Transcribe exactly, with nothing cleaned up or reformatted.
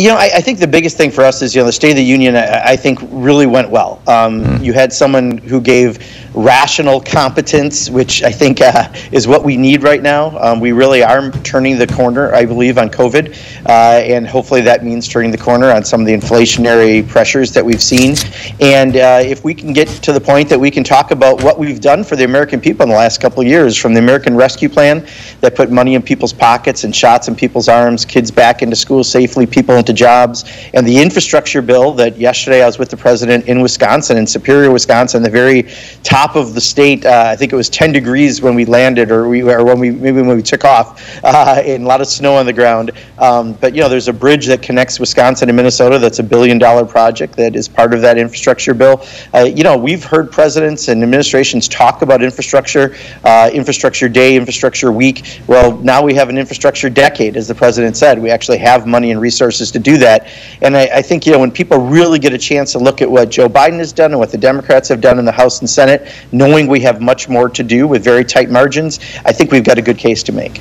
You know, I, I think the biggest thing for us is, you know, the State of the Union, I, I think, really went well. Um, mm. You had someone who gave rational competence, which I think uh, is what we need right now. Um, we really are turning the corner, I believe, on COVID. Uh, and hopefully that means turning the corner on some of the inflationary pressures that we've seen. And uh, if we can get to the point that we can talk about what we've done for the American people in the last couple of years, from the American Rescue Plan that put money in people's pockets and shots in people's arms, kids back into school safely, people into jobs, and the infrastructure bill that yesterday I was with the president in Wisconsin, in Superior, Wisconsin, the very top of the state. Uh, I think it was ten degrees when we landed, or we or when we maybe when we took off, uh, and a lot of snow on the ground. Um, but you know, there's a bridge that connects Wisconsin and Minnesota. That's a billion dollar project that is part of that infrastructure bill. Uh, you know, we've heard presidents and administrations talk about infrastructure, uh, infrastructure day, infrastructure week. Well, now we have an infrastructure decade, as the president said. We actually have money and resources to do that. And I, I think, you know, when people really get a chance to look at what Joe Biden has done and what the Democrats have done in the House and Senate, knowing we have much more to do with very tight margins, I think we've got a good case to make.